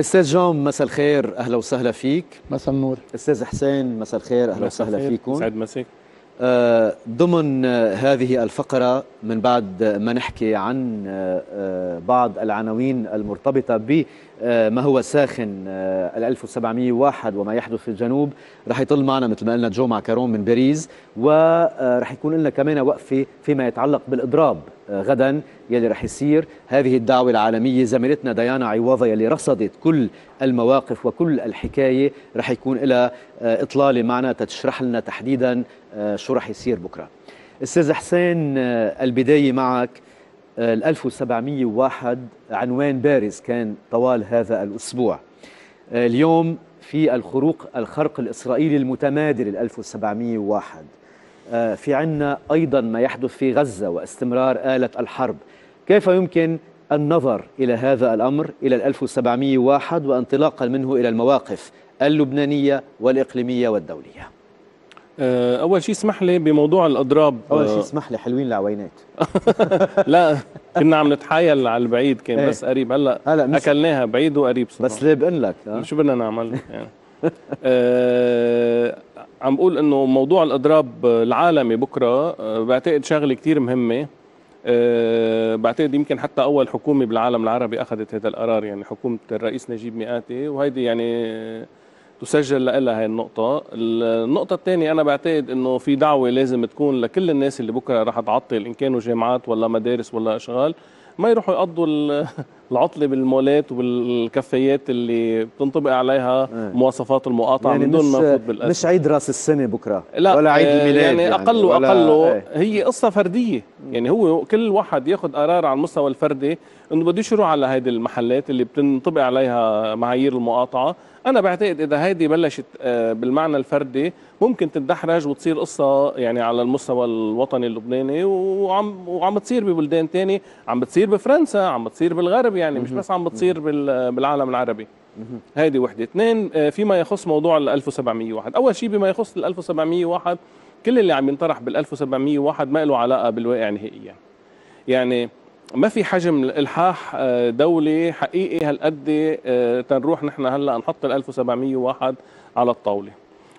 استاذ جان مساء الخير، اهلا وسهلا فيك. مساء النور. استاذ حسين مساء الخير، اهلا وسهلا فيكم. سعد مساك. ضمن هذه الفقرة من بعد ما نحكي عن بعض العناوين المرتبطة بما هو ساخن 1701 وما يحدث في الجنوب، رح يطل معنا مثل ما قلنا جو معكرون من باريس، ورح يكون لنا كمان وقفة فيما يتعلق بالإضراب غدا يلي رح يصير. هذه الدعوة العالمية زميلتنا ديانا عواضة يلي رصدت كل المواقف وكل الحكاية رح يكون لها إطلالة معنا تشرح لنا تحديدا شو رح يصير بكرة. أستاذ حسين، البداية معك. 1701 عنوان بارز كان طوال هذا الأسبوع. اليوم في الخرق الإسرائيلي المتمادل 1701، في عنا أيضا ما يحدث في غزة واستمرار آلة الحرب. كيف يمكن النظر إلى هذا الأمر، إلى 1701 وانطلاقا منه إلى المواقف اللبنانية والإقليمية والدولية؟ أول شيء اسمح لي بموضوع الأضراب. أول شيء اسمح لي، حلوين العوينات. لا كنا عم نتحايل على البعيد، كان بس قريب. هلا أكلناها بعيد وقريب صراحة. بس ليه بقول لك شو بدنا نعمل يعني. عم بقول إنه موضوع الأضراب العالمي بكرة بعتقد شغلة كتير مهمة. بعتقد يمكن حتى أول حكومة بالعالم العربي أخذت هذا القرار، يعني حكومة الرئيس نجيب ميقاتي، وهيدي يعني تسجل لها هاي النقطة. النقطة الثانية، أنا بعتقد إنه في دعوة لازم تكون لكل الناس اللي بكرة رح تعطل، إن كانوا جامعات ولا مدارس ولا أشغال، ما يروحوا يقضوا العطلة بالمولات وبالكافيات اللي بتنطبق عليها مواصفات المقاطعة يعني من دون ما نفوت بالأسف. مش عيد راس السنة بكرة، لا ولا عيد الميلاد يعني. أقل وأقل هي قصة فردية، يعني هو كل واحد ياخذ قرار على المستوى الفردي إنه بده يروح على هيدي المحلات اللي بتنطبق عليها معايير المقاطعة. أنا بعتقد إذا هيدي بلشت بالمعنى الفردي ممكن تتدحرج وتصير قصة يعني على المستوى الوطني اللبناني، وعم بتصير ببلدان تاني، عم بتصير بفرنسا، عم بتصير بالغرب، يعني مش بس عم بتصير بالعالم العربي. هيدي وحدة. اثنين، فيما يخص موضوع 1701. أول شيء بما يخص 1701، كل اللي عم ينطرح 1701 ما له علاقة بالواقع نهائيا. يعني ما في حجم الحاح دولي حقيقي هالقد تنروح نحن هلا نحط 1701 على الطاوله.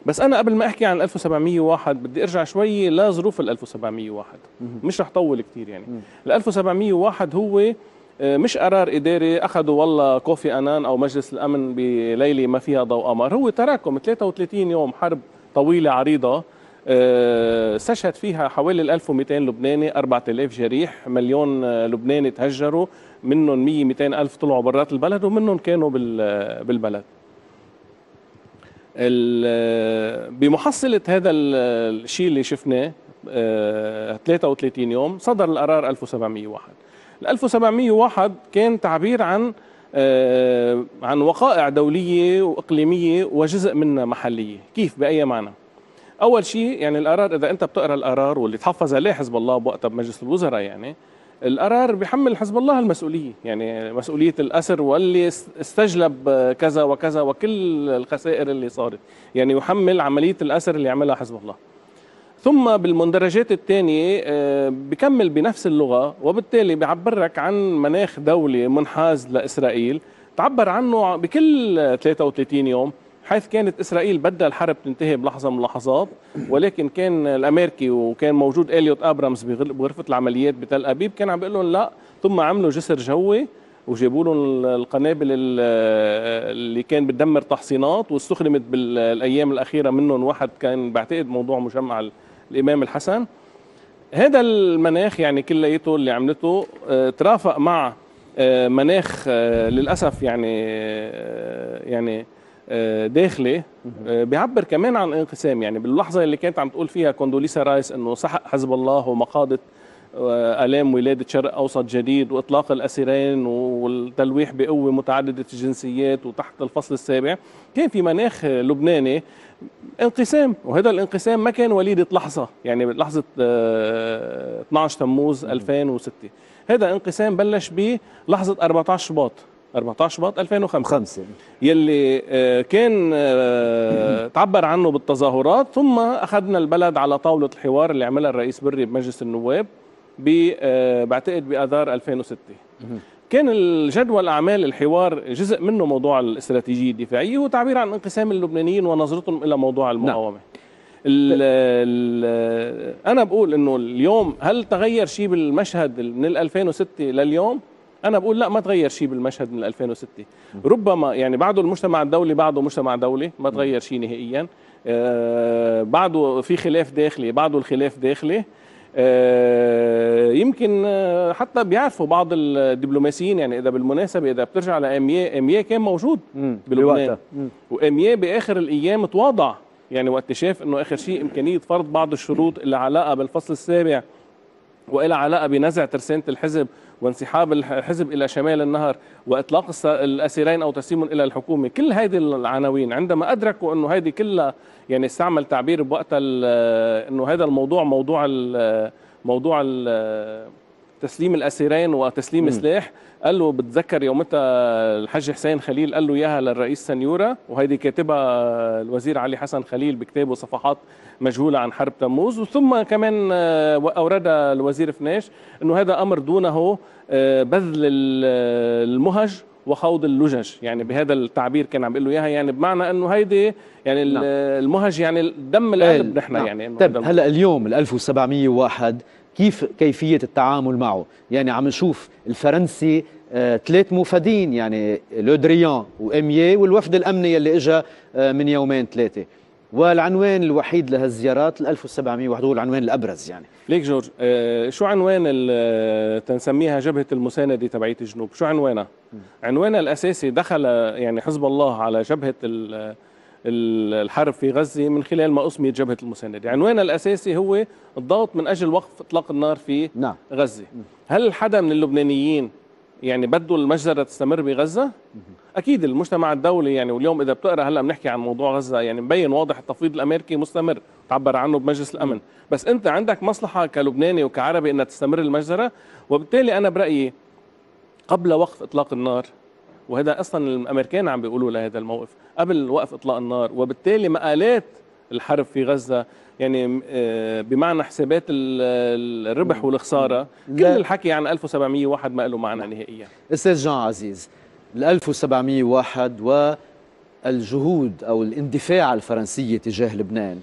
بس انا قبل ما احكي عن 1701 بدي ارجع شوي لظروف 1701، مش رح طول كثير يعني. 1701 هو مش قرار اداري اخذه والله كوفي انان او مجلس الامن بليله ما فيها ضوء قمر، هو تراكم 33 يوم حرب طويله عريضه استشهد فيها حوالي 1200 لبناني، 4000 جريح، مليون لبناني تهجروا، منهم 200 ألف طلعوا برات البلد، ومنهم كانوا بالبلد. بمحصلة هذا الشيء اللي شفناه 33 يوم صدر القرار 1701. 1701 كان تعبير عن وقائع دولية وإقليمية وجزء منها محلية. كيف؟ بأي معنى؟ أول شيء يعني القرار، إذا أنت بتقرأ القرار واللي تحفظ عليه حزب الله بوقتها بمجلس الوزراء، يعني القرار بيحمل حزب الله المسؤولية، يعني مسؤولية الأسر واللي استجلب كذا وكذا وكل الخسائر اللي صارت، يعني يحمل عملية الأسر اللي عملها حزب الله. ثم بالمندرجات الثانية بكمل بنفس اللغة، وبالتالي بيعبرك عن مناخ دولي منحاز لإسرائيل، تعبر عنه بكل 33 يوم، حيث كانت إسرائيل بدها الحرب تنتهي بلحظة من اللحظات، ولكن كان الأمريكي وكان موجود إليوت أبرامز بغرفة العمليات بتل أبيب كان عم بيقول لهم لا. ثم عملوا جسر جوي وجابوا لهم القنابل اللي كان بتدمر تحصينات، واستخدمت بالأيام الأخيرة منهم واحد كان بعتقد موضوع مجمع الإمام الحسن. هذا المناخ يعني كليته اللي عملته ترافق مع مناخ للأسف يعني داخلي بيعبر كمان عن انقسام. يعني باللحظه اللي كانت عم تقول فيها كوندوليسا رايس انه سحق حزب الله ومقاضه الام ولاده شرق اوسط جديد واطلاق الاسيرين والتلويح بقوه متعدده الجنسيات وتحت الفصل السابع، كان في مناخ لبناني انقسام، وهذا الانقسام ما كان وليده لحظه، يعني بلحظه 12 تموز 2006. هذا انقسام بلش بلحظه 14 شباط 2005 يلي كان تعبر عنه بالتظاهرات. ثم أخذنا البلد على طاولة الحوار اللي عملها الرئيس بري بمجلس النواب بعتقد بآذار 2006. كان الجدول أعمال الحوار جزء منه موضوع الاستراتيجية الدفاعية وتعبير عن انقسام اللبنانيين ونظرتهم إلى موضوع المقاومة. أنا بقول إنه اليوم هل تغير شيء بالمشهد من 2006 لليوم؟ أنا بقول لا، ما تغير شيء بالمشهد من 2006. ربما يعني بعده المجتمع الدولي، بعده مجتمع دولي، ما تغير شيء نهائيا. بعده في خلاف داخلي، بعده الخلاف داخلي. يمكن حتى بيعرفوا بعض الدبلوماسيين، يعني إذا بالمناسبة إذا بترجع لأمية، أمية كان موجود بلبنان، وأمية بآخر الأيام تواضع، يعني وقت شاف إنه آخر شيء إمكانية فرض بعض الشروط اللي علاقة بالفصل السابع وإلى علاقة بنزع ترسانة الحزب وانسحاب الحزب إلى شمال النهر وإطلاق الأسيرين أو تسليمهم إلى الحكومة، كل هذه العناوين عندما أدركوا أنه هذه كلها يعني استعمل تعبير بوقتها أنه هذا الموضوع موضوع تسليم الأسيرين وتسليم سلاح. قال له، بتذكر يومتها الحج حسين خليل قال له إياها للرئيس سنيورة، وهيدي كاتبها الوزير علي حسن خليل بكتابه صفحات مجهولة عن حرب تموز، وثم كمان أورد الوزير فناش أنه هذا أمر دونه بذل المهج وخوض اللجج، يعني بهذا التعبير كان عم بيقول له اياها، يعني بمعنى انه هيدي يعني نعم. المهج يعني دم القلب نحن نعم. يعني طيب هلا اليوم 1701 كيفيه التعامل معه؟ يعني عم نشوف الفرنسي ثلاث مفادين، يعني لودريان واميي والوفد الامني اللي اجى من يومين ثلاثه، والعنوان الوحيد لهالزيارات 1701 هو العنوان الابرز. يعني ليك جورج، شو عنوان تنسميها جبهه المسانده تبعيت الجنوب؟ شو عنوانها؟ عنوانها الاساسي دخل يعني حزب الله على جبهه الحرب في غزه من خلال ما اسميت جبهه المسانده، عنوانها الاساسي هو الضغط من اجل وقف اطلاق النار في نعم. غزه. هل حدا من اللبنانيين يعني بده المجزرة تستمر بغزة؟ أكيد المجتمع الدولي يعني، واليوم إذا بتقرأ هلأ بنحكي عن موضوع غزة يعني مبين واضح التفويض الأمريكي مستمر، تعبر عنه بمجلس الأمن، بس أنت عندك مصلحة كلبناني وكعربي أن تستمر المجزرة، وبالتالي أنا برأيي قبل وقف إطلاق النار، وهذا أصلا الأمريكان عم بيقولوا لهذا الموقف، قبل وقف إطلاق النار، وبالتالي مآلات الحرب في غزة يعني بمعنى حسابات الربح والخسارة، كل الحكي عن 1701 ما له معنى نهائيا. أستاذ جان عزيز، 1701 والجهود أو الاندفاع الفرنسية تجاه لبنان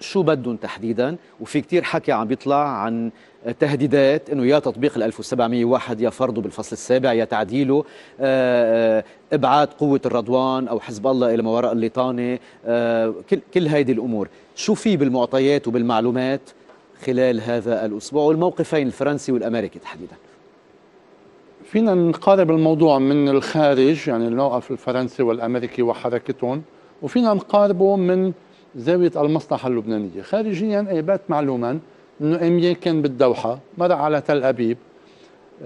شو بدهم تحديدا؟ وفي كتير حكي عم بيطلع عن تهديدات انه يا تطبيق 1701 يا فرضه بالفصل السابع يا تعديله، ابعاد قوه الرضوان او حزب الله الى ما وراء الليطانه، كل هيدي الامور، شو في بالمعطيات وبالمعلومات خلال هذا الاسبوع والموقفين الفرنسي والامريكي تحديدا؟ فينا نقارب الموضوع من الخارج، يعني الموقف الفرنسي والامريكي وحركتهم، وفينا نقاربه من زاويه المصلحه اللبنانيه. خارجيا ايبات معلوما انه امية كان بالدوحه، مر على تل ابيب،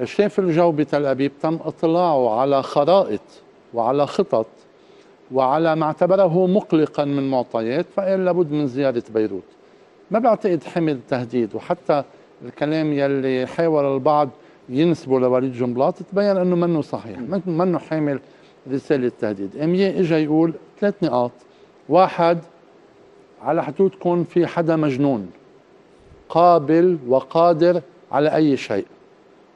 شاف الجو بتل ابيب، تم اطلاعه على خرائط وعلى خطط وعلى ما اعتبره مقلقا من معطيات، فقال لابد من زياره بيروت. ما بعتقد حمل تهديد، وحتى الكلام يلي حاول البعض ينسبه لوليد جنبلاط تبين انه منه صحيح، منه حامل رساله تهديد. امية اجى يقول ثلاث نقاط، واحد، على حدودكم في حدا مجنون قابل وقادر على أي شيء،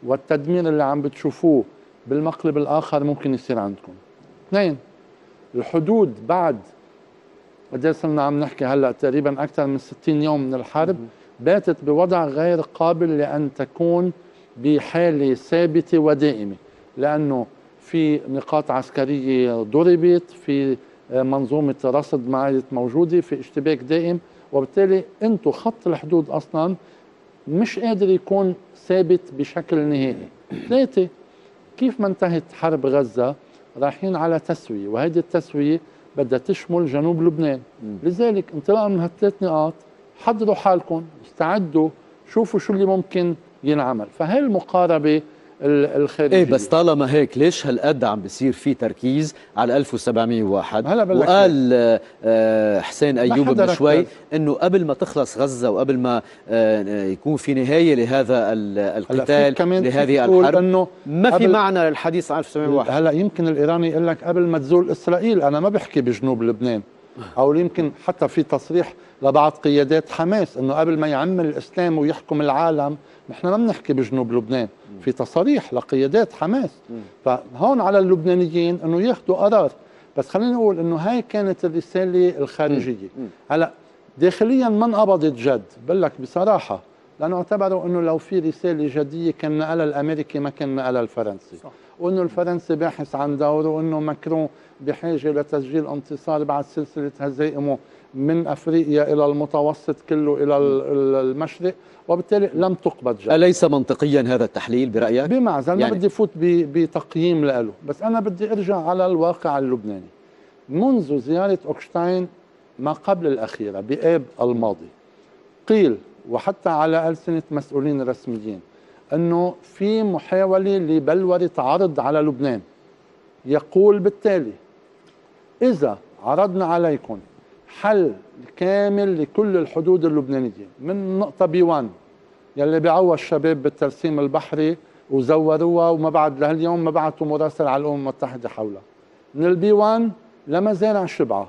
والتدمير اللي عم بتشوفوه بالمقلب الآخر ممكن يصير عندكم. اثنين، الحدود بعد قد صرنا عم نحكي هلأ تقريبا أكثر من 60 يوم من الحرب باتت بوضع غير قابل لأن تكون بحالة ثابتة ودائمة، لأنه في نقاط عسكرية ضربت، في منظومة رصد ما عادت موجودة، في اشتباك دائم، وبالتالي انتم خط الحدود اصلا مش قادر يكون ثابت بشكل نهائي. ثلاثة، كيف ما انتهت حرب غزة رايحين على تسوية، وهيدي التسوية بدها تشمل جنوب لبنان. لذلك انطلاقا من هالثلاث نقاط، حضروا حالكم، استعدوا، شوفوا شو اللي ممكن ينعمل. فهي المقاربة الخارجية. ايه بس طالما هيك ليش هالقد عم بصير في تركيز على 1701؟ وقال حسين أيوب من شوي انه قبل ما تخلص غزة وقبل ما يكون في نهاية لهذا القتال لهذه الحرب إنه ما في معنى للحديث عن 1701. هلا يمكن الإيراني يقول لك قبل ما تزول إسرائيل، انا ما بحكي بجنوب لبنان، أو يمكن حتى في تصريح لبعض قيادات حماس أنه قبل ما يعمل الإسلام ويحكم العالم نحن ما بنحكي بجنوب لبنان، في تصريح لقيادات حماس. فهون على اللبنانيين أنه ياخذوا قرار. بس خليني أقول أنه هاي كانت الرسالة الخارجية. هلا داخليا ما انقبضت جد، بقول لك بصراحة، لأنه اعتبروا أنه لو في رسالة جدية كان نقلها الأمريكي ما كان نقلها الفرنسي، وأنه الفرنسي باحث عن دوره، وأنه ماكرون بحاجة لتسجيل انتصار بعد سلسلة هزائمه من أفريقيا إلى المتوسط كله إلى المشرق، وبالتالي لم تقبض جد. أليس منطقيا هذا التحليل برأيك؟ بمعزل يعني ما بدي فوت بتقييم له، بس أنا بدي أرجع على الواقع اللبناني. منذ زيارة أوكشتاين ما قبل الأخيرة بآب الماضي قيل، وحتى على ألسنة مسؤولين رسميين، أنه في محاولة لبلورة عرض على لبنان يقول بالتالي إذا عرضنا عليكم حل كامل لكل الحدود اللبنانية من نقطة بي 1 يلي بيعوى الشباب بالترسيم البحري وزوروها وما بعد لهاليوم ما بعتوا مراسل على الأمم المتحدة حولها، من البي 1 لمزارع شبعة،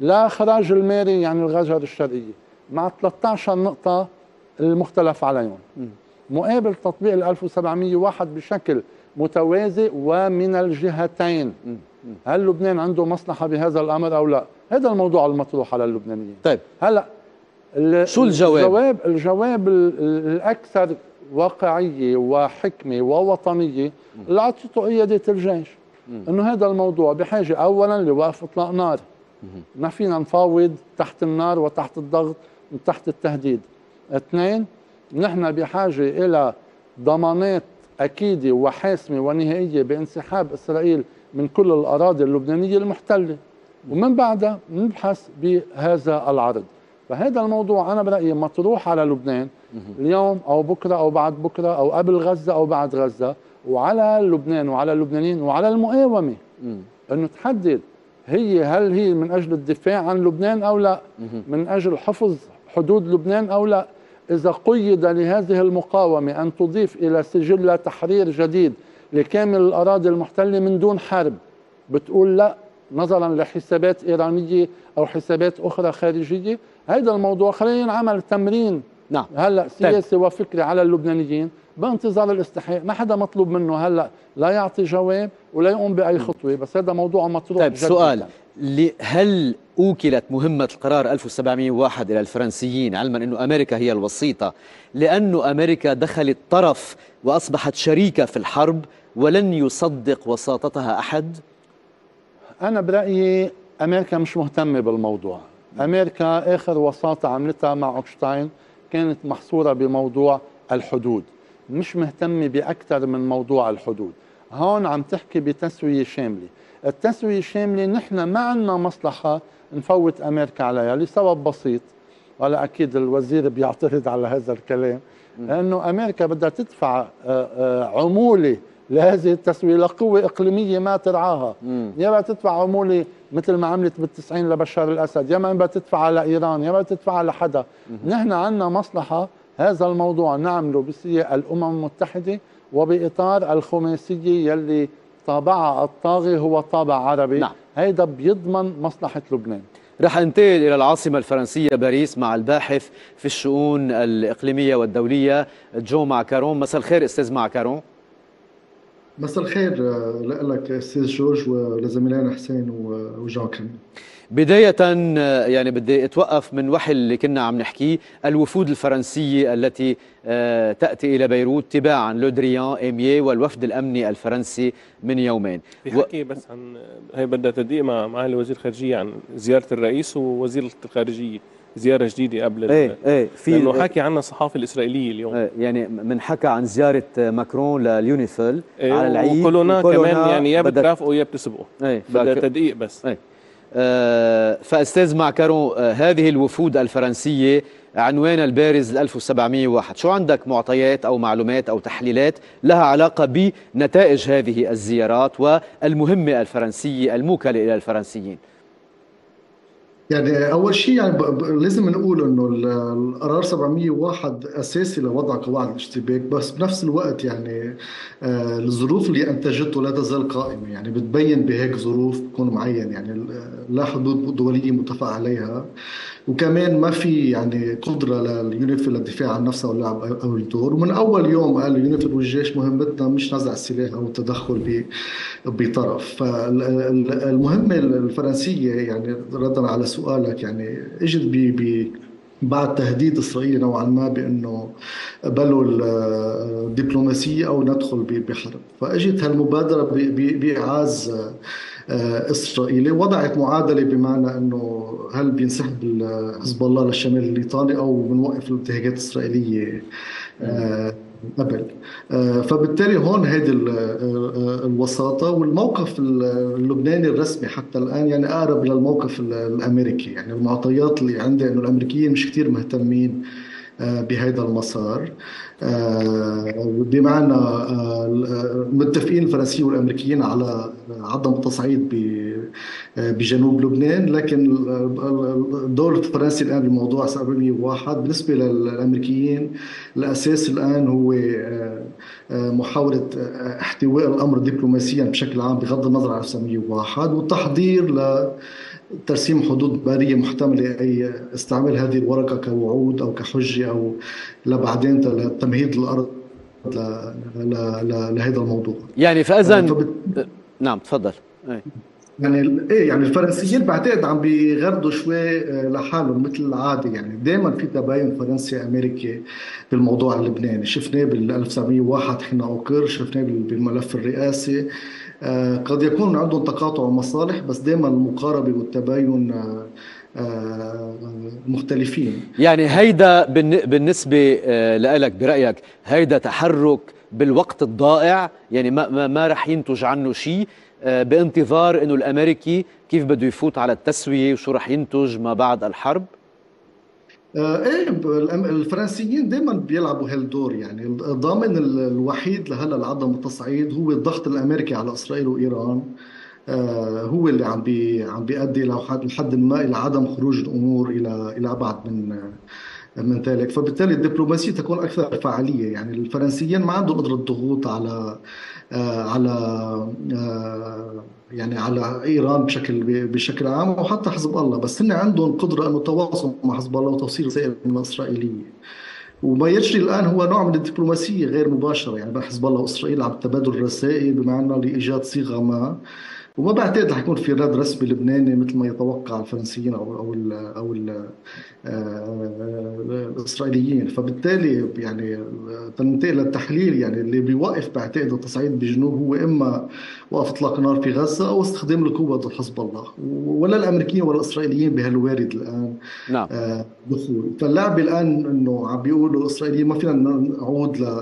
لا إخراج الماري يعني الغجر الشرقية، مع 13 نقطة المختلف عليهم، مقابل تطبيق ال 1701 بشكل متوازي ومن الجهتين. هل لبنان عنده مصلحة بهذا الأمر أو لا؟ هذا الموضوع المطروح على اللبنانيين. طيب هلا شو الجواب؟ الجواب الأكثر واقعية وحكمة ووطنية اللي أعطته قيادة الجيش، إنه هذا الموضوع بحاجة أولا لوقف إطلاق نار، ما فينا نفاوض تحت النار وتحت الضغط وتحت التهديد. 2، نحن بحاجة إلى ضمانات أكيدة وحاسمة ونهائية بانسحاب إسرائيل من كل الأراضي اللبنانية المحتلة، ومن بعدها نبحث بهذا العرض. فهذا الموضوع أنا برأيي مطروح على لبنان اليوم أو بكرة أو بعد بكرة أو قبل غزة أو بعد غزة، وعلى لبنان وعلى اللبنانيين وعلى المقاومة أنه تحدد هل هي من أجل الدفاع عن لبنان أو لا، من أجل حفظ حدود لبنان أو لا. إذا قيد لهذه المقاومة أن تضيف إلى سجل تحرير جديد لكامل الأراضي المحتلة من دون حرب، بتقول لا نظرا لحسابات إيرانية أو حسابات أخرى خارجية. هذا الموضوع خلينا نعمل تمرين هلأ سياسي وفكري على اللبنانيين بانتظار الاستحقاق. ما حدا مطلوب منه هلأ لا يعطي جواب ولا يقوم بأي خطوة، بس هذا موضوع مطروح. طيب سؤال، هل أوكلت مهمة القرار 1701 إلى الفرنسيين، علما أنه أمريكا هي الوسيطة، لأنه أمريكا دخلت طرف وأصبحت شريكة في الحرب ولن يصدق وساطتها أحد؟ أنا برأيي أمريكا مش مهتمة بالموضوع. أمريكا آخر وساطة عملتها مع أوكشتاين كانت محصورة بموضوع الحدود، مش مهتمة بأكثر من موضوع الحدود. هون عم تحكي بتسوية شاملة. التسوية الشاملة نحن ما عندنا مصلحة نفوت أمريكا عليها لسبب بسيط، ولا أكيد الوزير بيعترض على هذا الكلام، لأنه أمريكا بدها تدفع عمولة لهذه التسوية لقوة إقليمية ما ترعاها. يا بدها تدفع عمولة مثل ما عملت بال90 لبشار الأسد، يا ما بدها تدفع على إيران، يا بدها تدفع على حدا. نحن عندنا مصلحة هذا الموضوع نعمله بسياق الأمم المتحدة وبإطار الخماسية يلي طابعها الطاغي هو طابع عربي. هيدا بيضمن مصلحة لبنان. رح انتقل إلى العاصمة الفرنسية باريس مع الباحث في الشؤون الإقليمية والدولية جو معكرون. مساء الخير أستاذ معكرون. مساء الخير لك أستاذ جورج ولزميلان حسين وجان. بداية يعني بدي أتوقف من وحل اللي كنا عم نحكيه، الوفود الفرنسية التي تأتي إلى بيروت تباعا لودريان إيميي والوفد الأمني الفرنسي من يومين. بحكي بس عن هي بدها تدقيق مع الوزير الخارجية عن زيارة الرئيس ووزير الخارجية، زيارة جديدة قبل لأنه حكي عنها الصحافة الإسرائيلية اليوم. يعني من حكى عن زيارة ماكرون لليونيفيل على العيد وكولونا كمان، يعني يا بترافقوا يا بتسبقوا. بدها تدقيق بس. فأستاذ معكرون، هذه الوفود الفرنسية عنوان البارز 1701، شو عندك معطيات أو معلومات أو تحليلات لها علاقة بنتائج هذه الزيارات والمهمة الفرنسية الموكلة إلى الفرنسيين؟ يعني اول شيء يعني لازم نقول انه القرار 701 اساسي لوضع قواعد الاشتباك، بس بنفس الوقت يعني الظروف اللي انتجته لا تزال قائمه، يعني بتبين بهيك ظروف بتكون معين يعني لا حدود دوليه متفق عليها، وكمان ما في يعني قدره لليونيفيل للدفاع عن نفسها او اللعب او الدور. ومن اول يوم قال اليونيفيل والجيش مهمتنا مش نزع السلاح او التدخل بطرف. فالمهمه الفرنسيه يعني ردا على سؤالك يعني اجت بعد تهديد إسرائيل نوعا ما بأنه بلوا الدبلوماسية أو ندخل بحرب، فأجت هالمبادرة بإعاز إسرائيلي، وضعت معادلة بمعنى أنه هل بينسحب حزب الله للشمال الليطاني أو بنوقف الانتهاكات الإسرائيلية قبل. فبالتالي هون هذه الوساطة، والموقف اللبناني الرسمي حتى الآن يعني أقرب للموقف الأمريكي، يعني المعطيات اللي عندي إنه الأمريكيين مش كتير مهتمين بهذا المسار، بمعنى المتفقين الفرنسيين والأمريكيين على عدم التصعيد بجنوب لبنان، لكن الدور الفرنسي الآن بالموضوع 701. بالنسبة للأمريكيين الأساس الآن هو محاولة احتواء الأمر دبلوماسيا بشكل عام بغض النظر عن 701، والتحضير لترسيم حدود برية محتملة، أي استعمال هذه الورقة كوعود أو كحجة أو لبعدين تمهيد الأرض لهذا الموضوع. يعني فإذن نعم تفضل. يعني الفرنسيين بعتقد عم بيغردوا شوي لحالهم مثل العاده، يعني دائما في تباين فرنسي امريكي بالموضوع اللبناني، شفناه بال 1901 حين اقر، شفناه بالملف الرئاسي. قد يكون عندهم تقاطع مصالح، بس دائما المقاربه والتباين مختلفين. يعني هيدا بالنسبه لك برايك هيدا تحرك بالوقت الضائع، يعني ما رح ينتج عنه شيء بانتظار انه الامريكي كيف بده يفوت على التسويه وشو رح ينتج ما بعد الحرب؟ ايه الفرنسيين دائما بيلعبوا هالدور، يعني الضامن الوحيد لهلا لعدم التصعيد هو الضغط الامريكي على اسرائيل وايران، هو اللي عم بيؤدي لحد ما الى عدم خروج الامور الى ابعد من ذلك. فبالتالي الدبلوماسية تكون أكثر فعالية، يعني الفرنسيين ما عندهم قدرة ضغوط على إيران بشكل عام وحتى حزب الله، بس هن عندهم قدرة أنه تواصل مع حزب الله وتوصيل رسائل من الإسرائيلية. وما يجري الآن هو نوع من الدبلوماسية غير مباشرة، يعني بين حزب الله وإسرائيل عم تبادل رسائل بمعنى لإيجاد صيغة ما، وما بعتقد رح يكون في رد رسمي لبناني مثل ما يتوقع الفرنسيين أو الإسرائيليين. فبالتالي يعني تنتقل للتحليل، يعني اللي بيوقف بعتقد التصعيد بجنوب هو إما وقف إطلاق نار في غزة أو استخدام القوة ضد حزب الله، ولا الأمريكيين ولا الإسرائيليين بهالوارد الآن نعم دخول. فاللعب الآن إنه عم بيقولوا الإسرائيليين ما فينا نعود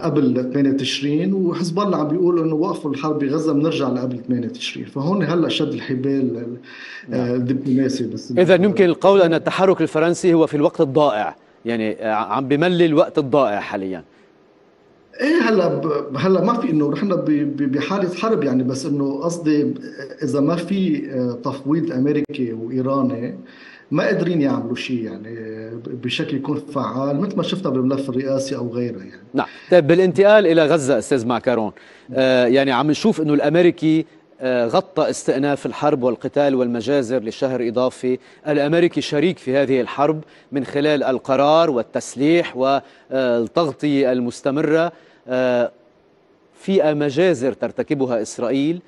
قبل 8 تشرين، وحزب الله عم بيقول انه وقفوا الحرب بغزه بنرجع لقبل 8 تشرين، فهون هلا شد الحبال الدبلوماسي. بس اذا يمكن القول ان التحرك الفرنسي هو في الوقت الضائع، يعني عم بملي الوقت الضائع حاليا. ايه هلا ما في انه نحن بحاله حرب يعني، بس انه قصدي اذا ما في تفويض امريكي وايراني ما قادرين يعملوا شيء يعني بشكل يكون فعال مثل ما شفنا بالملف الرئاسي او غيره يعني. نعم، طيب بالانتقال الى غزه استاذ معكرون، يعني عم نشوف انه الامريكي غطى استئناف الحرب والقتال والمجازر لشهر اضافي، الامريكي شريك في هذه الحرب من خلال القرار والتسليح والتغطيه المستمره، في مجازر ترتكبها اسرائيل،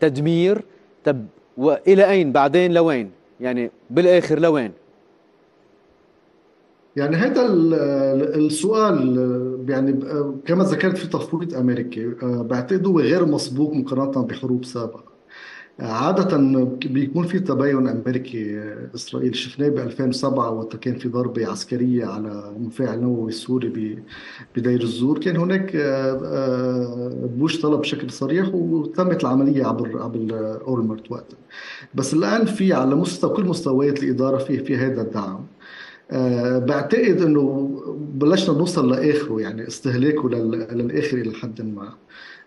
تدمير، طب والى اين بعدين لوين؟ يعني بالاخر لوين؟ يعني هذا السؤال يعني كما ذكرت في تفويض امريكي بعتقد هو غير مسبوق مقارنه بحروب سابقه. عاده بيكون في تباين امريكي اسرائيل، شفناه ب 2007 وقت كان في ضربه عسكريه على مفاعل نووي سوري بدير الزور، كان هناك بوش طلب بشكل صريح وتمت العمليه عبر اولمرت وقتها. بس الان في على مستوى كل مستويات الاداره في هذا الدعم. بعتقد انه بلشنا نوصل لاخره، يعني استهلاكه للاخر الى حد ما.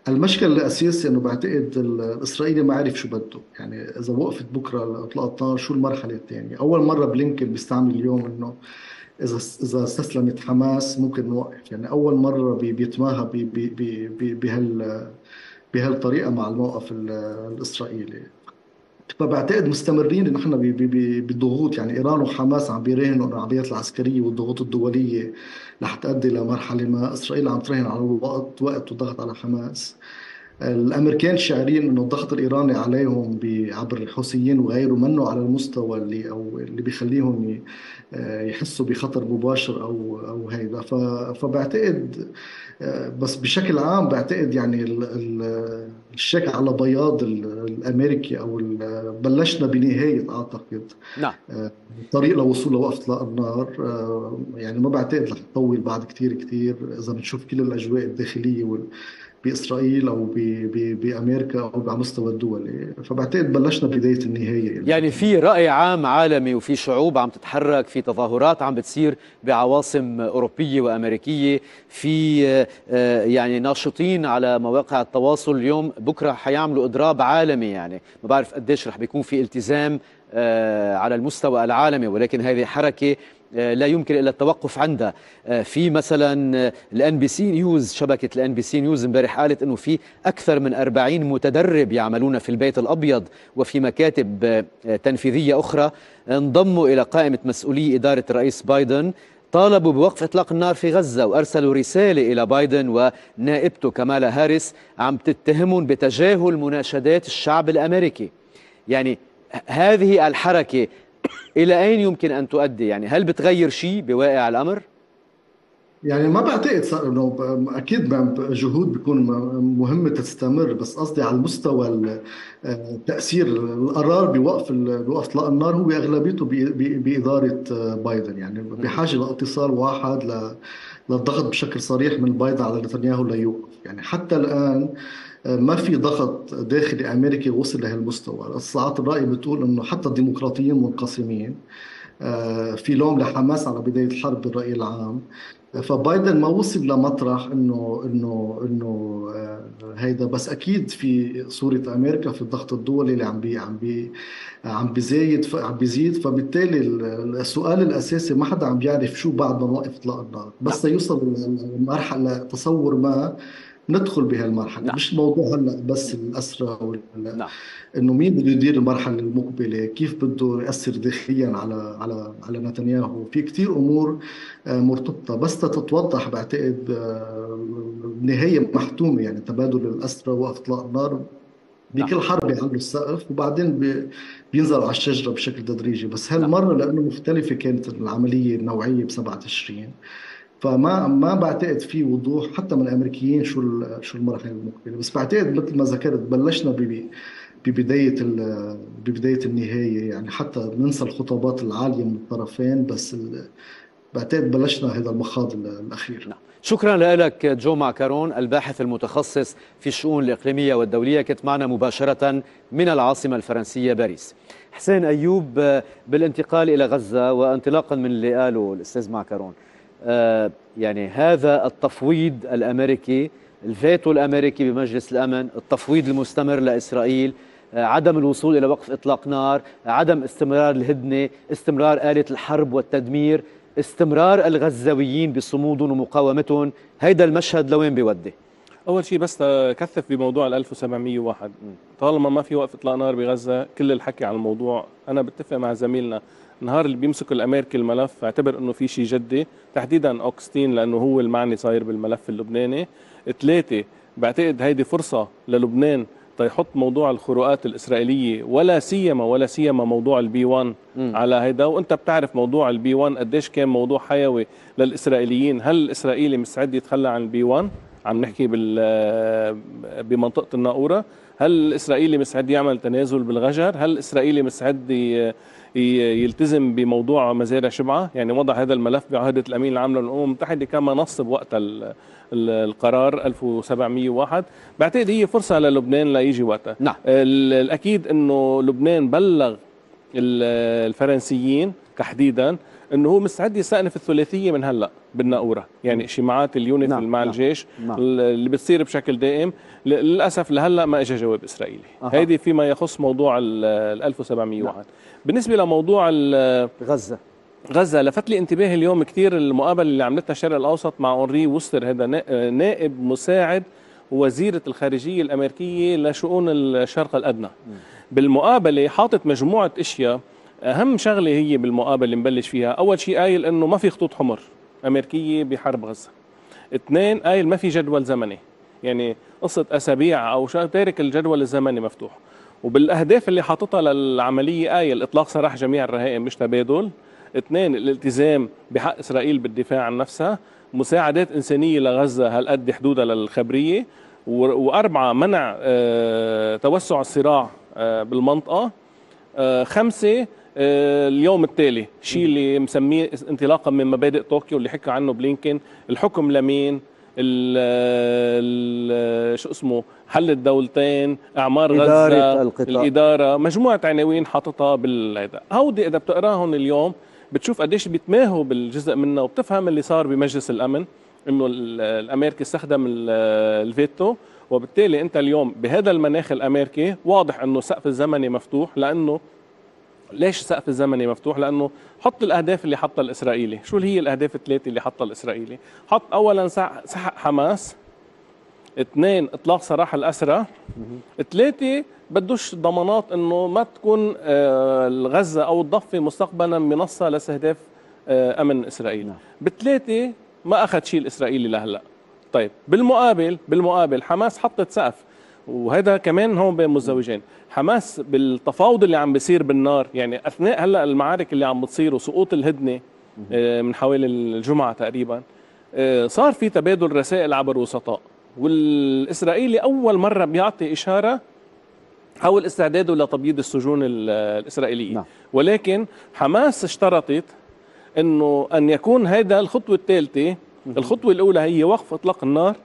المشكل الاساسي انه بعتقد الاسرائيلي ما عارف شو بده، يعني اذا وقفت بكره اطلاق النار شو المرحله الثانيه. اول مره بلينكن بيستعمل اليوم انه اذا استسلمت حماس ممكن نوقف، يعني اول مره بيتماهى بهالطريقه مع الموقف الاسرائيلي. فبعتقد مستمرين ان احنا بالضغوط، يعني ايران وحماس عم بيراهنوا العمليات العسكريه والضغوط الدوليه رح تؤدي لمرحله ما. اسرائيل عم تراهن على وقت وضغط على حماس. الامريكان شاعرين انه الضغط الايراني عليهم عبر الحوثيين وغيره منه على المستوى اللي بيخليهم يحسوا بخطر مباشر او هيدا. فبعتقد بس بشكل عام بعتقد يعني الشك على بياض الامريكي او بلشنا بنهايه اعتقد نعم الطريق لوصول لوقف اطلاق النار. يعني ما بعتقد رح تطول بعد كثير اذا بنشوف كل الاجواء الداخليه بإسرائيل أو بأمريكا أو على مستوى الدول. فبعتقد بلشنا بداية النهاية. يعني في رأي عام عالمي وفي شعوب عم تتحرك، في تظاهرات عم بتصير بعواصم أوروبية وأمريكية، في يعني ناشطين على مواقع التواصل اليوم، بكرة حيعملوا إضراب عالمي. يعني ما بعرف قديش رح بيكون في التزام على المستوى العالمي، ولكن هذه حركة لا يمكن إلا التوقف عندها. في مثلا الNBC News، شبكة الNBC News امبارح قالت أنه في أكثر من 40 متدرب يعملون في البيت الأبيض وفي مكاتب تنفيذية أخرى انضموا إلى قائمة مسؤولي إدارة الرئيس بايدن، طالبوا بوقف إطلاق النار في غزة، وأرسلوا رسالة إلى بايدن ونائبته كمالا هاريس عم تتهمهم بتجاهل مناشدات الشعب الأمريكي. يعني هذه الحركة إلى أين يمكن أن تؤدي؟ يعني هل بتغير شيء بواقع الأمر؟ يعني ما بعتقد صار إنه أكيد جهود بيكون مهمة تستمر، بس قصدي على المستوى تأثير القرار بوقف إطلاق النار هو أغلبيته بإدارة بايدن. يعني بحاجة لاتصال واحد للضغط بشكل صريح من بايدن على نتنياهو ليوقف. يعني حتى الآن ما في ضغط داخلي أمريكي وصل لهالمستوى. ساعات الرأي بتقول إنه حتى الديمقراطيين منقسمين، في لوم لحماس على بداية الحرب بالرأي العام. فبايدن ما وصل لمطرح انه هيدا، بس اكيد في صورة امريكا في الضغط الدولي اللي عم بيزيد. فبالتالي السؤال الاساسي ما حدا عم بيعرف شو بعد ما نوقف اطلاق النار، بس يوصل لمرحلة تصور ما ندخل بهالمرحلة. نعم. مش الموضوع هلا بس الأسرى نعم. إنه مين بده يدير المرحلة المقبلة، كيف بده يأثر داخليا على نتنياهو. في كتير أمور مرتبطة، بس تتوضح بعتقد نهاية محتومة، يعني تبادل الأسرى وإطلاق النار بكل حرب يعلوا السقف وبعدين بينزلوا على الشجرة بشكل تدريجي. بس هالمرة لأنه مختلفة كانت العملية النوعية ب27، فما بعتقد في وضوح حتى من الامريكيين شو المرحله المقبله. بس بعتقد مثل ما ذكرت بلشنا ببدايه النهايه، يعني حتى ننسى الخطابات العاليه من الطرفين، بس بعتقد بلشنا هذا المخاض الاخير. نعم. شكرا لك جو معكرون، الباحث المتخصص في الشؤون الاقليميه والدوليه، كنت معنا مباشره من العاصمه الفرنسيه باريس. حسين ايوب، بالانتقال الى غزه وانطلاقا من اللي قاله الاستاذ معكرون، يعني هذا التفويض الأمريكي، الفيتو الأمريكي بمجلس الأمن، التفويض المستمر لإسرائيل، عدم الوصول إلى وقف إطلاق نار، عدم استمرار الهدنة، استمرار آلة الحرب والتدمير، استمرار الغزاويين بصمودهم ومقاومتهم، هيدا المشهد لوين بيودي؟ أول شيء بس كثف بموضوع 1701. طالما ما في وقف إطلاق نار بغزة كل الحكي عن الموضوع. أنا بتفق مع زميلنا، نهار اللي بيمسك الامريكي الملف اعتبر انه في شيء جدي، تحديدا اوكشتاين لانه هو المعني صاير بالملف اللبناني. 3 بعتقد هيدي فرصه للبنان تيحط موضوع الخروقات الاسرائيليه ولا سيما موضوع الB1 على هيدا. وانت بتعرف موضوع الB1 قديش كان موضوع حيوي للاسرائيليين. هل الاسرائيلي مستعد يتخلى عن الB1؟ عم نحكي بمنطقه الناقوره. هل الاسرائيلي مستعد يعمل تنازل بالغجر؟ هل الاسرائيلي مستعد يلتزم بموضوع مزارع شبعه؟ يعني وضع هذا الملف بعهده الامين العام للامم المتحده كما نصب وقت القرار 1701. بعتقد هي فرصه للبنان ليجي وقتها. نعم. الاكيد انه لبنان بلغ الفرنسيين تحديدا انه هو مستعد يستأنف الثلاثيه من هلا بالناقوره، يعني شماعات اليونت مع الجيش اللي بتصير بشكل دائم. للاسف لهلا ما اجى جواب اسرائيلي. هيدي فيما يخص موضوع ال 1701. بالنسبه لموضوع غزه لفت لي انتباهي اليوم كثير المقابله اللي عملتها الشرق الاوسط مع أوري وستر، هذا نائب مساعد وزيره الخارجيه الامريكيه لشؤون الشرق الادنى. بالمقابله حاطت مجموعه اشياء، اهم شغله هي بالمقابله اللي نبلش فيها، اول شيء قايل انه ما في خطوط حمر امريكيه بحرب غزه. اثنين، قايل ما في جدول زمني، يعني قصه اسابيع او تارك الجدول الزمني مفتوح. وبالاهداف اللي حاططها للعمليه قايل اطلاق سراح جميع الرهائن مش تبادل، اثنين الالتزام بحق اسرائيل بالدفاع عن نفسها، مساعدات انسانيه لغزه هالقد حدودها للخبريه، واربعه منع توسع الصراع بالمنطقه، خمسه اليوم التالي شيء اللي مسميه انطلاقا من مبادئ طوكيو اللي حكى عنه بلينكن، الحكم لمين، شو اسمه، حل الدولتين، اعمار غزه، الاداره، مجموعه عناوين حاططها بالهيدا. هودي اذا بتقراهم اليوم بتشوف قديش بيتماهوا بالجزء منها، وبتفهم اللي صار بمجلس الامن انه الامريكي استخدم الفيتو، وبالتالي انت اليوم بهذا المناخ الامريكي واضح انه سقف الزمني مفتوح. لانه ليش سقف الزمني مفتوح؟ لانه حط الاهداف اللي حطها الاسرائيلي. شو هي الاهداف الثلاثه اللي حطها الاسرائيلي؟ حط اولا سحق حماس، اثنين اطلاق سراح الاسرى، ثلاثه بدوش ضمانات انه ما تكون غزه او الضفه مستقبلا منصه لاستهداف امن اسرائيل. بالثلاثه ما اخذ شيء الاسرائيلي لهلا. طيب بالمقابل حماس حطت سقف، وهذا كمان هون بين مزدوجين. حماس بالتفاوض اللي عم بيصير بالنار، يعني اثناء هلا المعارك اللي عم بتصير وسقوط الهدنه من حوالي الجمعه تقريبا، صار في تبادل رسائل عبر وسطاء، والاسرائيلي اول مره بيعطي اشاره حول استعداده لتبييض السجون الاسرائيليه، ولكن حماس اشترطت انه ان يكون هذا الخطوه الثالثه. الخطوه الاولى هي وقف اطلاق النار،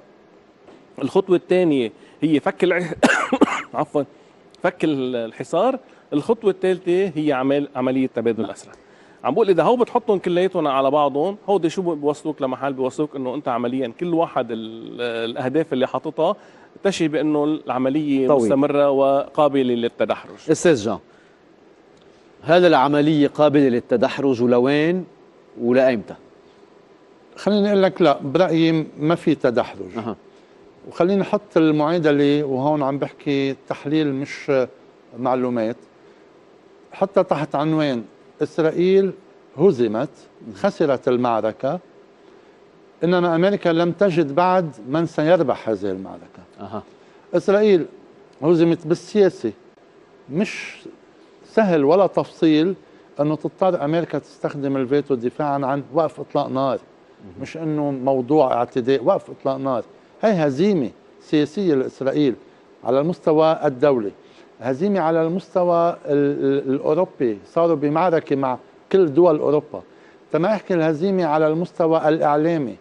الخطوه الثانيه هي فك الحصار، الخطوه الثالثه هي عمليه تبادل الاسرى. عم بقول اذا هو بتحطهم كلياتهم على بعضهم، هودي شو بيوصلوك لمحل؟ بيوصلوك انه انت عمليا كل واحد الاهداف اللي حاططها تشي بانه العمليه طويل، مستمره وقابله للتدحرج. استاذ جان، هل العمليه قابله للتدحرج ولوين ولايمتى؟ خليني اقول لك لا، برايي ما في تدحرج. وخليني احط المعادله، وهون عم بحكي تحليل مش معلومات، حتى تحت عنوان اسرائيل هزمت، خسرت المعركه، انما امريكا لم تجد بعد من سيربح هذه المعركه. اسرائيل هزمت بالسياسه، مش سهل ولا تفصيل انه تضطر امريكا تستخدم الفيتو دفاعا عن وقف اطلاق نار، مش انه موضوع اعتداء، وقف اطلاق نار. هي هزيمه سياسيه لاسرائيل على المستوى الدولي، هزيمه على المستوى الاوروبي، صاروا بمعركه مع كل دول اوروبا. تما احكي الهزيمه على المستوى الاعلامي،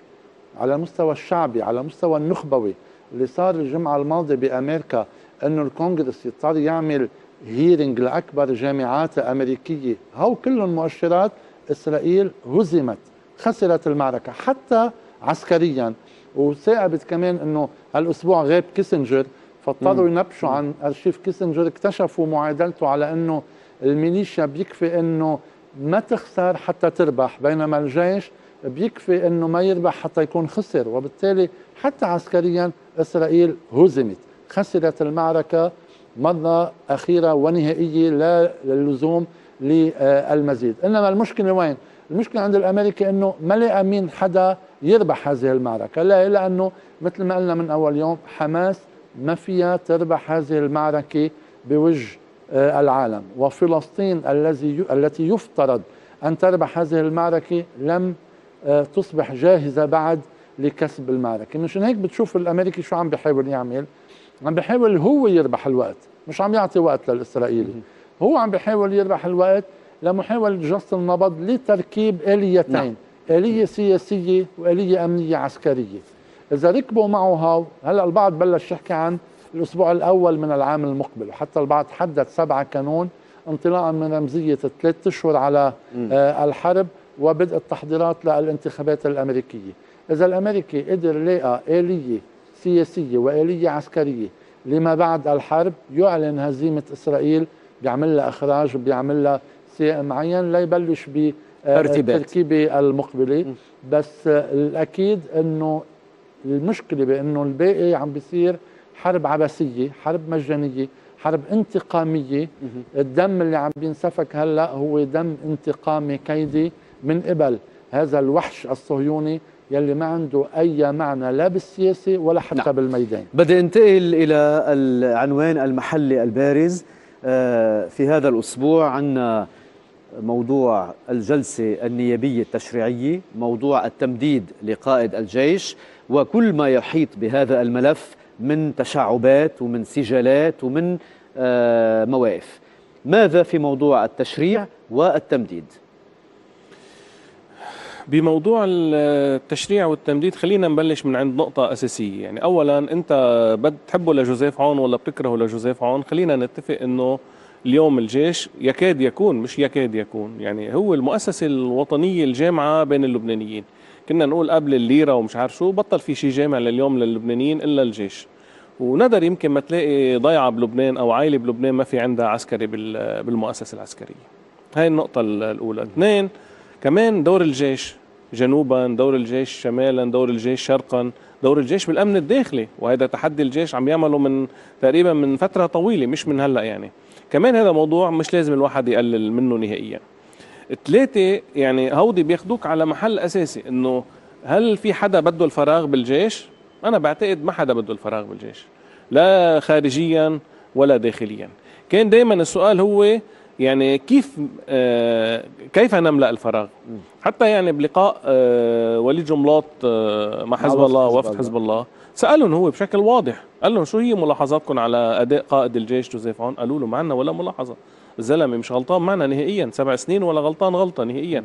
على المستوى الشعبي، على المستوى النخبوي، اللي صار الجمعه الماضيه بامريكا انه الكونغرس يضطر يعمل هيرنج لاكبر جامعات امريكيه، هو كلهم مؤشرات اسرائيل هزمت، خسرت المعركه حتى عسكريا. وثائبت كمان انه هالاسبوع غاب كيسنجر، فاضطروا ينبشوا عن ارشيف كيسنجر، اكتشفوا معادلته على انه الميليشيا بيكفي انه ما تخسر حتى تربح، بينما الجيش بيكفي انه ما يربح حتى يكون خسر، وبالتالي حتى عسكريا اسرائيل هزمت، خسرت المعركه مره اخيره ونهائيه لا للزوم للمزيد. انما المشكله وين؟ المشكله عند الامريكي انه ما لقى مين حدا يربح هذه المعركه، لا، لانه مثل ما قلنا من اول يوم حماس ما فيها تربح هذه المعركه بوجه العالم، وفلسطين التي يفترض ان تربح هذه المعركه لم تصبح جاهزه بعد لكسب المعركه. مشان هيك بتشوف الامريكي شو عم بيحاول يعمل؟ عم بيحاول هو يربح الوقت، مش عم يعطي وقت للاسرائيلي، هو عم بيحاول يربح الوقت لمحاوله جس النبض لتركيب اليتين، آلية سياسية وآلية أمنية عسكرية. إذا ركبوا معه هاو، هلا البعض بلش يحكي عن الأسبوع الأول من العام المقبل، وحتى البعض حدد 7 كانون انطلاقا من رمزية 3 أشهر على الحرب، وبدء التحضيرات للانتخابات الأمريكية. إذا الأمريكي قدر لقى آلية سياسية وآلية عسكرية لما بعد الحرب يعلن هزيمة إسرائيل، بيعمل لها إخراج وبيعمل لها سياق معين ليبلش بالتركيبة المقبلة. بس الأكيد أنه المشكلة بأنه الباقي عم بيصير حرب عبثية، حرب مجانية، حرب انتقامية. الدم اللي عم بينسفك هلأ هو دم انتقامي كيدي من قبل هذا الوحش الصهيوني يلي ما عنده أي معنى لا بالسياسة ولا حتى بالميدان. بدي انتقل إلى العنوان المحلي البارز في هذا الأسبوع. عنا موضوع الجلسة النيابية التشريعية، موضوع التمديد لقائد الجيش، وكل ما يحيط بهذا الملف من تشعبات ومن سجالات ومن مواقف. ماذا في موضوع التشريع والتمديد؟ بموضوع التشريع والتمديد خلينا نبلش من عند نقطة أساسية. يعني أولا أنت بتحبه لجوزيف عون ولا بتكرهه لجوزيف عون، خلينا نتفق أنه اليوم الجيش يكاد يكون، مش يكاد يكون، يعني هو المؤسسة الوطنية الجامعة بين اللبنانيين. كنا نقول قبل الليرة ومش عارف شو، بطل في شيء جامع لليوم للبنانيين إلا الجيش، وندر يمكن ما تلاقي ضيعة بلبنان أو عائلة بلبنان ما في عندها عسكري بالمؤسسة العسكرية. هاي النقطة الأولى. اثنين، كمان دور الجيش جنوبا، دور الجيش شمالا، دور الجيش شرقا، دور الجيش بالأمن الداخلي، وهذا تحدي الجيش عم يعمله من تقريبا من فترة طويلة مش من هلأ. يعني كمان هذا موضوع مش لازم الواحد يقلل منه نهائيا. ثلاثة، يعني هودي بياخدوك على محل أساسي، إنه هل في حدا بده الفراغ بالجيش؟ أنا بعتقد ما حدا بده الفراغ بالجيش، لا خارجيا ولا داخليا. كان دايما السؤال هو يعني كيف نملأ الفراغ؟ حتى يعني بلقاء وليد جنبلاط مع حزب الله، وفد حزب الله، سألهم هو بشكل واضح، قال لهم شو هي ملاحظاتكم على أداء قائد الجيش جوزيف عون؟ قالوا له ما عندنا ولا ملاحظة، الزلمة مش غلطان معنا نهائيا، 7 سنين ولا غلطان غلطة نهائيا،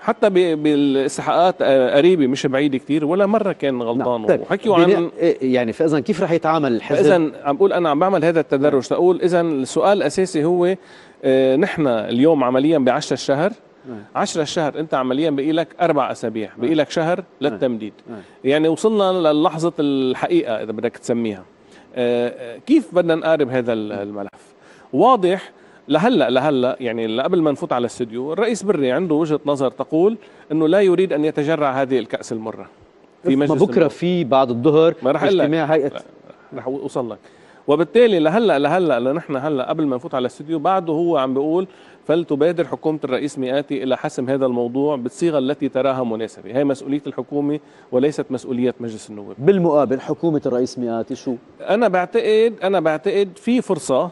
حتى بالاستحقاقات قريبة مش بعيدة كتير ولا مرة كان غلطان. وحكيوا عن يعني فإذا كيف رح يتعامل الحزب؟ فإذا عم بقول أنا عم بعمل هذا التدرج، تقول إذا السؤال الأساسي هو نحن اليوم عمليا بعشرة الشهر، 10 الشهر أنت عمليا بقي لك 4 أسابيع، بقي لك شهر للتمديد. يعني وصلنا للحظة الحقيقة إذا بدك تسميها. كيف بدنا نقارب هذا الملف؟ واضح لهلا يعني قبل ما نفوت على الاستوديو، الرئيس بري عنده وجهة نظر تقول انه لا يريد ان يتجرع هذه الكأس المرة في مجلس بكره المرة. في بعد الظهر اجتماع هيئة، رح اوصل لك. وبالتالي لهلا نحن هلا قبل ما نفوت على الاستوديو بعده هو عم بيقول فلتبادر حكومة الرئيس ميقاتي الى حسم هذا الموضوع بالصيغة التي تراها مناسبة. هي مسؤولية الحكومة وليست مسؤولية مجلس النواب. بالمقابل حكومة الرئيس ميقاتي شو؟ انا بعتقد في فرصة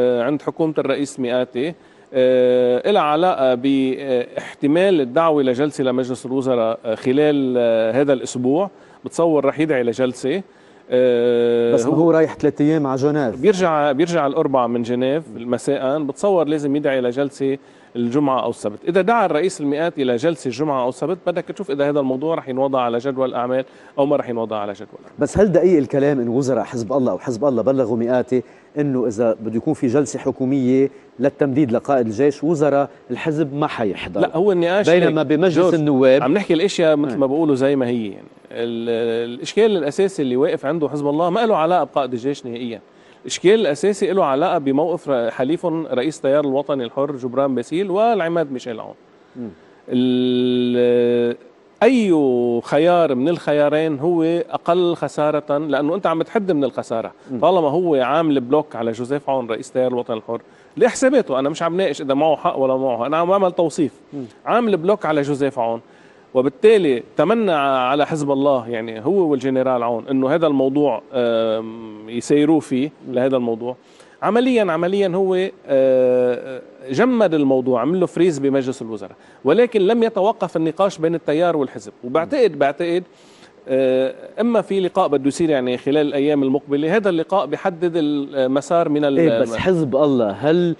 عند حكومة الرئيس ميقاتي إلها علاقة باحتمال الدعوة لجلسة لمجلس الوزراء خلال هذا الأسبوع. بتصور رح يدعي لجلسة، بس هو رايح 3 أيام على جنيف، بيرجع الأربعاء من جنيف مساءً، بتصور لازم يدعي لجلسة الجمعة أو السبت. إذا دعا الرئيس الميقاتي لجلسة الجمعة أو السبت بدك تشوف إذا هذا الموضوع رح ينوضع على جدول أعمال أو ما رح ينوضع على جدول أعمال. بس هل دقيق الكلام إن وزراء حزب الله أو حزب الله بلغوا ميقاتي إنه إذا بده يكون في جلسة حكومية للتمديد لقائد الجيش وزراء الحزب ما حيحضر؟ لا، هو النقاش بينما بمجلس النواب عم نحكي الأشياء مثل ما بقولوا زي ما هي. يعني الإشكال الأساسي اللي واقف عنده حزب الله ما له علاقة بقائد الجيش نهائيا. الإشكال الأساسي له علاقة بموقف حليفهم رئيس تيار الوطني الحر جبران باسيل والعماد ميشيل عون. أي خيار من الخيارين هو أقل خسارة، لأنه أنت عم تحد من الخسارة طالما هو عامل بلوك على جوزيف عون رئيس تيار الوطني الحر لحساباته. أنا مش عم ناقش إذا معه حق ولا معه، أنا عم أعمل توصيف. عامل بلوك على جوزيف عون، وبالتالي تمنى على حزب الله يعني هو والجنرال عون انه هذا الموضوع يسيروا فيه لهذا الموضوع. عمليا هو جمد الموضوع، عمل له فريز بمجلس الوزراء، ولكن لم يتوقف النقاش بين التيار والحزب. وبعتقد اما في لقاء بده يصير يعني خلال الايام المقبله، هذا اللقاء بيحدد المسار من بس حزب الله هل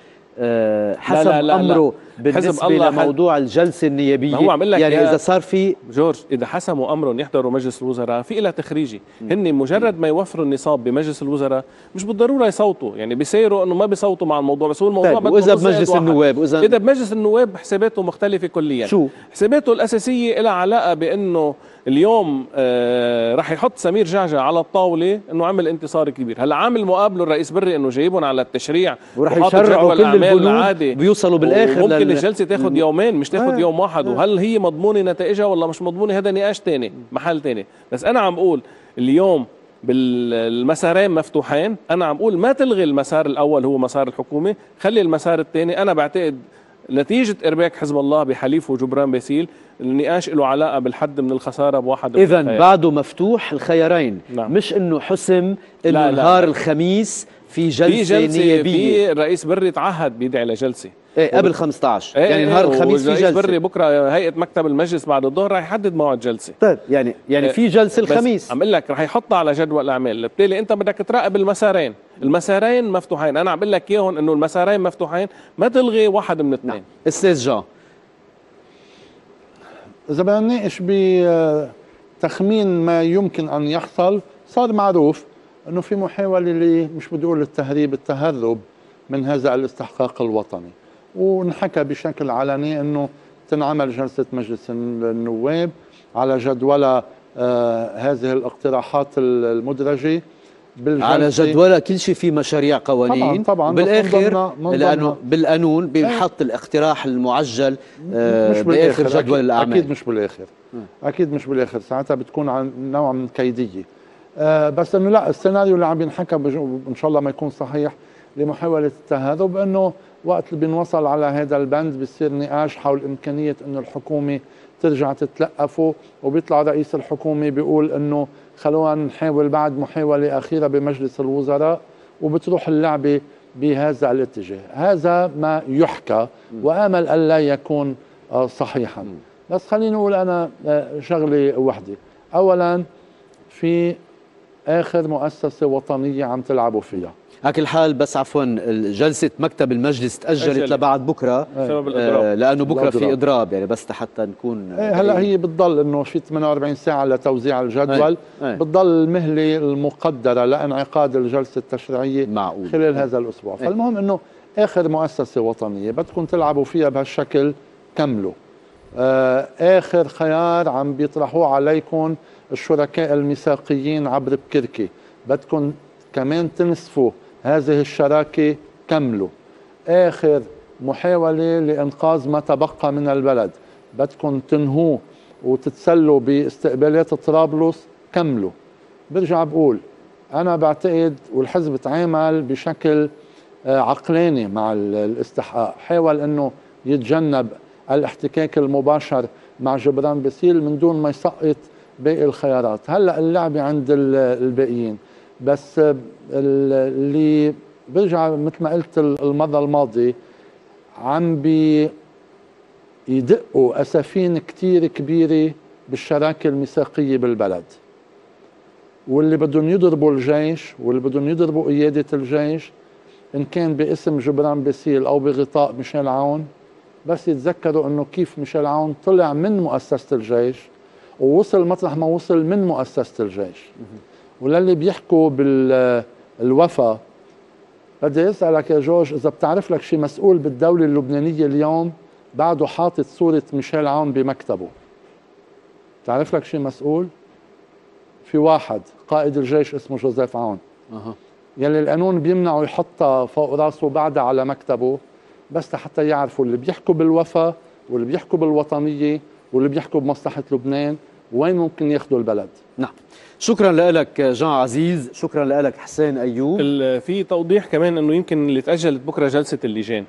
حسب لا لا لا امره بالنسبه لموضوع الجلسه النيابيه. هو عم لك يعني اذا صار في جورج، اذا حسموا امره ان يحضروا مجلس الوزراء في إلى تخريجي، هن مجرد ما يوفروا النصاب بمجلس الوزراء مش بالضروره يصوتوا، يعني بيسيروا انه ما بيصوتوا مع الموضوع، بس هو الموضوع طيب. واذا بمجلس النواب، اذا بمجلس النواب حساباته مختلفه كليا. شو حساباته الاساسيه؟ لها علاقه بانه اليوم رح يحط سمير جعجع على الطاوله انه عمل انتصار كبير. هلا عامل مقابله الرئيس بري انه جايبهم على التشريع وراح يشرعوا كل البنود، بيوصلوا بالاخر ممكن الجلسه تاخذ يومين مش تاخذ يوم واحد. وهل هي مضمونه نتائجها ولا مش مضمونه؟ هذا نقاش ثاني، محل ثاني. بس انا عم بقول اليوم بالمسارين مفتوحين، انا عم بقول ما تلغي المسار الاول هو مسار الحكومه، خلي المسار الثاني. انا بعتقد نتيجه ارباك حزب الله بحليفه جبران باسيل النقاش له علاقه بالحد من الخساره بواحد. اذا بعده مفتوح الخيارين. نعم. مش انه حسم انه نهار الخميس في جلسه نيابيه. في الرئيس بري تعهد بيدعي لجلسه قبل 15 يعني نهار الخميس في جلسه. بري بكره هيئه مكتب المجلس بعد الظهر راح يحدد موعد جلسه. طيب يعني في جلسه الخميس، عم اقول لك راح يحطها على جدول الاعمال، بالتالي انت بدك تراقب المسارين. المسارين مفتوحين، انا عم اقول لك اياهم انه المسارين مفتوحين، ما تلغي واحد من اثنين. نعم. استاذ جان، إذا بدنا نناقش بتخمين ما يمكن أن يحصل، صار معروف أنه في محاولة مش بدي أقول التهريب، التهرب من هذا الاستحقاق الوطني، ونحكى بشكل علني أنه تنعمل جلسة مجلس النواب على جدولة هذه الاقتراحات المدرجة على جدولة. كل شيء في مشاريع قوانين طبعاً بالآخر، لأنه بالقانون بينحط الاقتراح المعجل مش بآخر جدول الأعمال. أكيد مش بالآخر، أكيد مش بالآخر، ساعتها بتكون عن نوع من كيدية. بس أنه لا، السيناريو اللي عم بينحكى إن شاء الله ما يكون صحيح لمحاولة التهذب، أنه وقت اللي بنوصل على هذا البند بيصير نقاش حول إمكانية أنه الحكومة ترجع تتلقفه، وبيطلع رئيس الحكومة بيقول أنه خلونا نحاول بعد محاولة أخيرة بمجلس الوزراء، وبتروح اللعبة بهذا الاتجاه. هذا ما يحكى وآمل ألا يكون صحيحا. بس خليني أقول أنا شغلة وحدي. أولا، في آخر مؤسسة وطنية عم تلعبوا فيها. على كل حال، بس عفوا، جلسة مكتب المجلس تأجلت لبعد بكرة بسبب الإضراب، لأنه بكرة في إضراب، يعني بس حتى نكون هلا هي بتضل إنه في 48 ساعة لتوزيع الجدول. بتضل المهلة المقدرة لانعقاد الجلسة التشريعية معقول خلال هذا الأسبوع. فالمهم إنه آخر مؤسسة وطنية بدكم تلعبوا فيها بهالشكل، كملوا. آخر خيار عم بيطرحوه عليكم الشركاء الميثاقيين عبر بكركي، بدكم كمان تنسفوا هذه الشراكة، كملوا. آخر محاولة لإنقاذ ما تبقى من البلد، بدكم تنهوه وتتسلوا باستقبالات طرابلس، كملوا. برجع بقول أنا بعتقد، والحزب تعامل بشكل عقلاني مع الاستحقاق، حاول أنه يتجنب الاحتكاك المباشر مع جبران باسيل من دون ما يسقط باقي الخيارات. هلأ اللعبة عند الباقيين. بس اللي برجع مثل ما قلت المرة الماضية، عم بيدقوا أسفين كتير كبيرة بالشراكة الميثاقية بالبلد، واللي بدهم يضربوا الجيش، واللي بدهم يضربوا قيادة الجيش، إن كان باسم جبران باسيل أو بغطاء ميشيل عون. بس يتذكروا أنه كيف ميشيل عون طلع من مؤسسة الجيش ووصل مطرح ما وصل من مؤسسة الجيش. وللي بيحكوا بالوفا، بدي اسالك يا جورج، اذا بتعرف لك شي مسؤول بالدوله اللبنانيه اليوم بعده حاطط صوره ميشيل عون بمكتبه؟ بتعرف لك شي مسؤول؟ في واحد قائد الجيش اسمه جوزيف عون، يلي القانون بيمنعه يحطها فوق راسه بعدها على مكتبه، بس حتى يعرفوا اللي بيحكوا بالوفا واللي بيحكوا بالوطنيه واللي بيحكوا بمصلحه لبنان وين ممكن ياخذوا البلد. نعم، شكرا لك جان عزيز، شكرا لك حسين أيوب. في توضيح كمان انه يمكن اللي تأجلت بكره جلسة اللجان،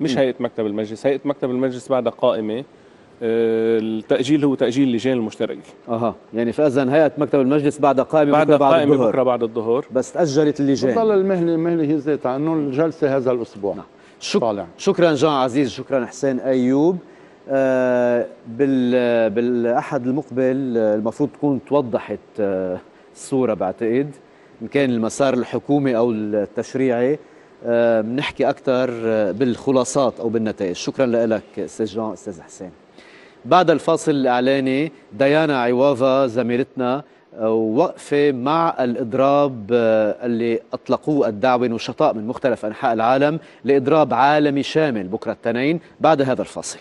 مش هيئة مكتب المجلس. هيئة مكتب المجلس بعدها قائمة، التأجيل هو تأجيل اللجان المشتركة. يعني فإذا هيئة مكتب المجلس بعدها قائمة بكره بعد الظهر، بس تأجلت اللجان. بتضل المهلة هي ذاتها، انه الجلسة هذا الأسبوع. نعم. شكرا جان عزيز، شكرا حسين أيوب. بالأحد المقبل المفروض تكون توضحت الصورة، بعتقد إن كان المسار الحكومي أو التشريعي بنحكي اكثر بالخلاصات او بالنتائج. شكرا لك استاذ جان. استاذ حسين، بعد الفاصل الاعلاني ديانا عواضة زميلتنا وقفة مع الإضراب اللي أطلقوه الدعوة نشطاء من مختلف أنحاء العالم لإضراب عالمي شامل بكرة الاثنين بعد هذا الفاصل.